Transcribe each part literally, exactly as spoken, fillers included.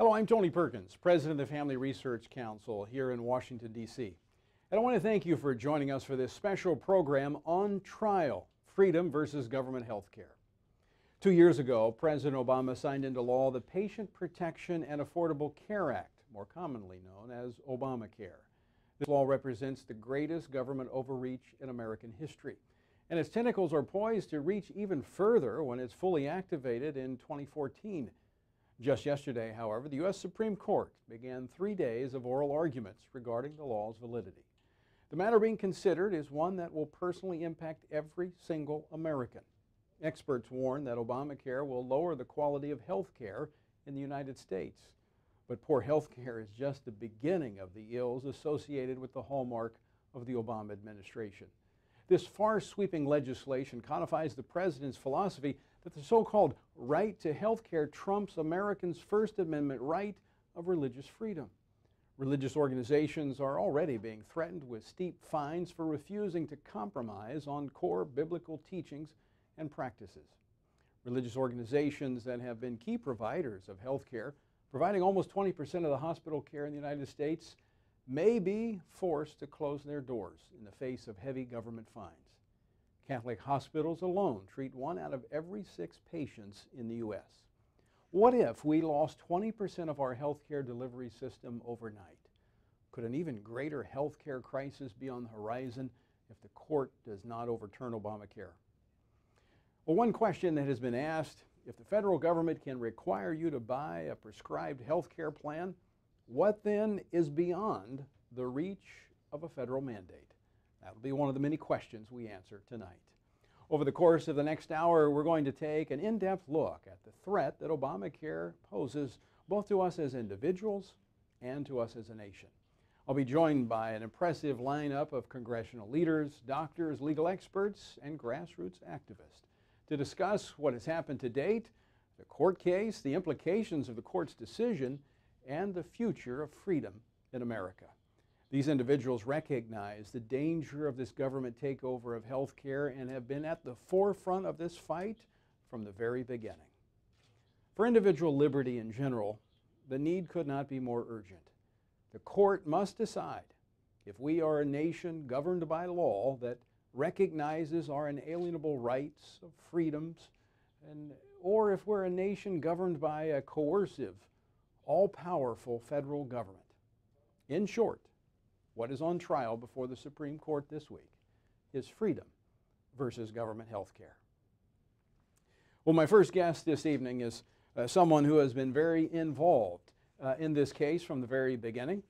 Hello, I'm Tony Perkins, President of the Family Research Council here in Washington, D C. And I want to thank you for joining us for this special program on trial, freedom versus government health care. Two years ago, President Obama signed into law the Patient Protection and Affordable Care Act, more commonly known as Obamacare. This law represents the greatest government overreach in American history, and its tentacles are poised to reach even further when it's fully activated in twenty fourteen. Just yesterday, however, the U S Supreme Court began three days of oral arguments regarding the law's validity. The matter being considered is one that will personally impact every single American. Experts warn that Obamacare will lower the quality of health care in the United States. But poor health care is just the beginning of the ills associated with the hallmark of the Obama administration. This far-sweeping legislation codifies the president's philosophy that the so-called right to health care trumps Americans' First Amendment right of religious freedom. Religious organizations are already being threatened with steep fines for refusing to compromise on core biblical teachings and practices. Religious organizations that have been key providers of health care, providing almost twenty percent of the hospital care in the United States, may be forced to close their doors in the face of heavy government fines. Catholic hospitals alone treat one out of every six patients in the U S. What if we lost twenty percent of our healthcare delivery system overnight? Could an even greater healthcare crisis be on the horizon if the court does not overturn Obamacare? Well, one question that has been asked, if the federal government can require you to buy a prescribed healthcare plan, what then is beyond the reach of a federal mandate? That will be one of the many questions we answer tonight. Over the course of the next hour, we're going to take an in-depth look at the threat that Obamacare poses both to us as individuals and to us as a nation. I'll be joined by an impressive lineup of congressional leaders, doctors, legal experts, and grassroots activists to discuss what has happened to date, the court case, the implications of the court's decision, and the future of freedom in America. These individuals recognize the danger of this government takeover of health care and have been at the forefront of this fight from the very beginning. For individual liberty in general, the need could not be more urgent. The court must decide if we are a nation governed by law that recognizes our inalienable rights of freedoms, and, or if we're a nation governed by a coercive, all-powerful federal government. In short, what is on trial before the Supreme Court this week is freedom versus government health care. Well, my first guest this evening is uh, someone who has been very involved uh, in this case from the very beginning.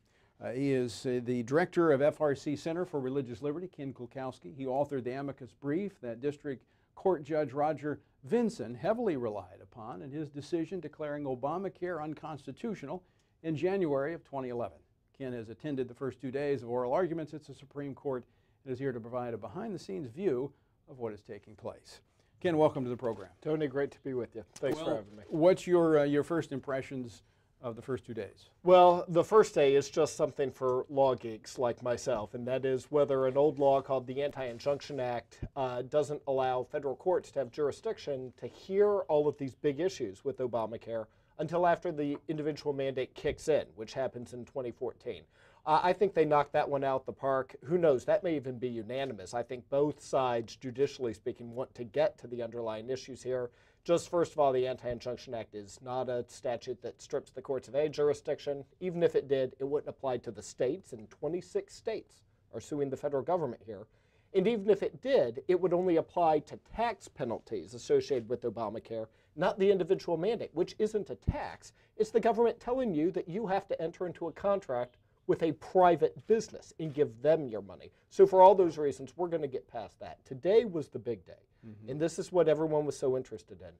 Uh, he is uh, the director of F R C Center for Religious Liberty, Ken Klukowski. He authored the amicus brief that District Court Judge Roger Vinson heavily relied upon in his decision declaring Obamacare unconstitutional in January of twenty eleven. Ken has attended the first two days of oral arguments at the Supreme Court and is here to provide a behind-the-scenes view of what is taking place. Ken, welcome to the program. Tony, great to be with you. Thanks well, for having me. What's your, uh, your first impressions of the first two days? Well, the first day is just something for law geeks like myself, and that is whether an old law called the Anti-Injunction Act uh, doesn't allow federal courts to have jurisdiction to hear all of these big issues with Obamacare until after the individual mandate kicks in, which happens in twenty fourteen. Uh, I think they knocked that one out the park. Who knows? That may even be unanimous. I think both sides, judicially speaking, want to get to the underlying issues here. Just first of all, the Anti-Injunction Act is not a statute that strips the courts of any jurisdiction. Even if it did, it wouldn't apply to the states, and twenty-six states are suing the federal government here. And even if it did, it would only apply to tax penalties associated with Obamacare, not the individual mandate, which isn't a tax. It's the government telling you that you have to enter into a contract with a private business and give them your money. So for all those reasons, we're going to get past that. Today was the big day, mm-hmm. and this is what everyone was so interested in.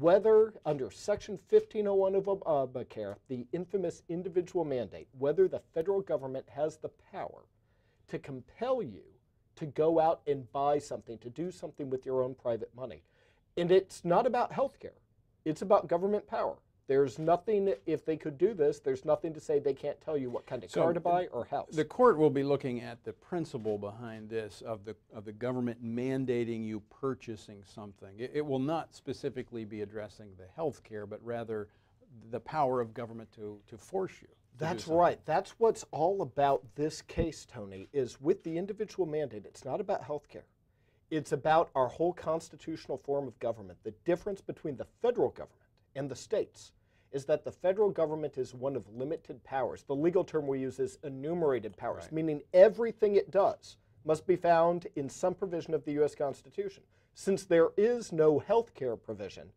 Whether under Section fifteen oh one of Obamacare, the infamous individual mandate, whether the federal government has the power to compel you to go out and buy something, to do something with your own private money. And it's not about health care. It's about government power. There's nothing, if they could do this, there's nothing to say they can't tell you what kind of so car to buy or house. The court will be looking at the principle behind this of the, of the government mandating you purchasing something. It, it will not specifically be addressing the health care, but rather the power of government to, to force you. That's right. That's what's all about this case, Tony, is with the individual mandate, it's not about health care. It's about our whole constitutional form of government. The difference between the federal government and the states is that the federal government is one of limited powers. The legal term we use is enumerated powers, right, meaning everything it does must be found in some provision of the U S Constitution. Since there is no health care provision,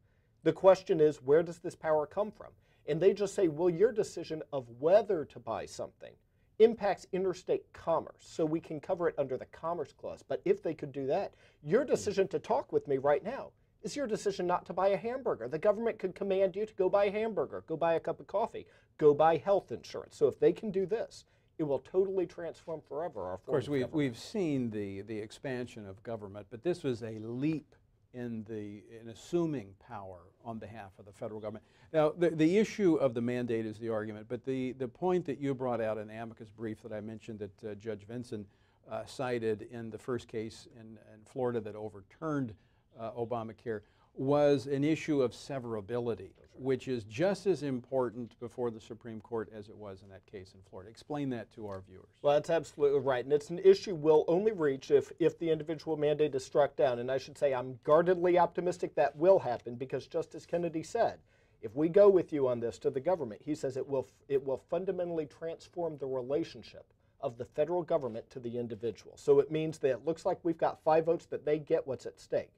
the question is, where does this power come from? And they just say, well, your decision of whether to buy something impacts interstate commerce, so we can cover it under the Commerce Clause. But if they could do that, your decision to talk with me right now is your decision not to buy a hamburger. The government could command you to go buy a hamburger, go buy a cup of coffee, go buy health insurance. So if they can do this, it will totally transform forever our form of course, we've, we've seen the, the expansion of government, but this was a leap in, the, in assuming power on behalf of the federal government. Now, the, the issue of the mandate is the argument, but the, the point that you brought out in amicus brief that I mentioned that uh, Judge Vinson uh, cited in the first case in, in Florida that overturned uh, Obamacare was an issue of severability, right, which is just as important before the Supreme Court as it was in that case in Florida. Explain that to our viewers. Well, that's absolutely right, and it's an issue we'll only reach if, if the individual mandate is struck down, and I should say I'm guardedly optimistic that will happen because Justice Kennedy said, if we go with you on this to the government, he says it will, it will fundamentally transform the relationship of the federal government to the individual. So it means that it looks like we've got five votes that they get what's at stake.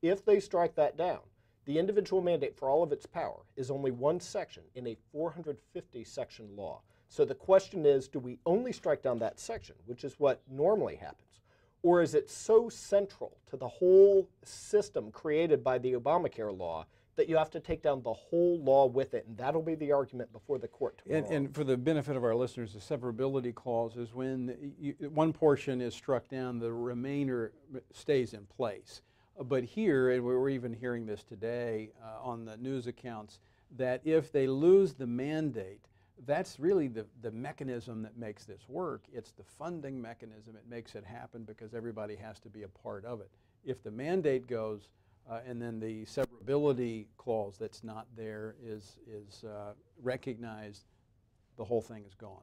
If they strike that down, the individual mandate for all of its power is only one section in a four hundred fifty section law. So the question is, do we only strike down that section, which is what normally happens, or is it so central to the whole system created by the Obamacare law that you have to take down the whole law with it, and that'll be the argument before the court tomorrow. And, and for the benefit of our listeners, the severability clause is when you, one portion is struck down, the remainder stays in place. But here, and we were even hearing this today uh, on the news accounts, that if they lose the mandate, that's really the, the mechanism that makes this work. It's the funding mechanism. It makes it happen because everybody has to be a part of it. If the mandate goes, uh, and then the severability clause that's not there is, is uh, recognized, the whole thing is gone.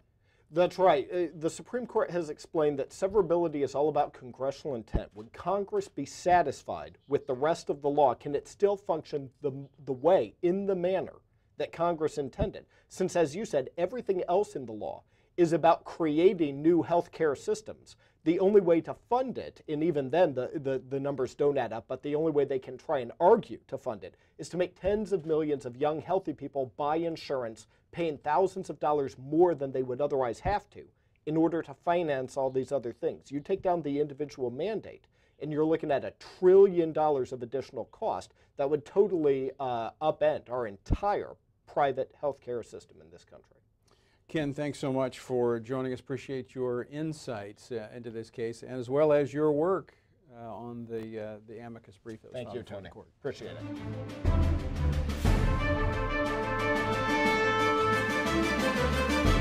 That's right. The Supreme Court has explained that severability is all about congressional intent. Would Congress be satisfied with the rest of the law? Can it still function the, the way, in the manner that Congress intended? Since, as you said, everything else in the law is about creating new health care systems. The only way to fund it, and even then the, the, the numbers don't add up, but the only way they can try and argue to fund it is to make tens of millions of young, healthy people buy insurance, paying thousands of dollars more than they would otherwise have to in order to finance all these other things. You take down the individual mandate, and you're looking at a trillion dollars of additional cost that would totally uh, upend our entire private health care system in this country. Ken, thanks so much for joining us. Appreciate your insights uh, into this case, and as well as your work uh, on the uh, the amicus brief. Thank you, Tony. Appreciate it.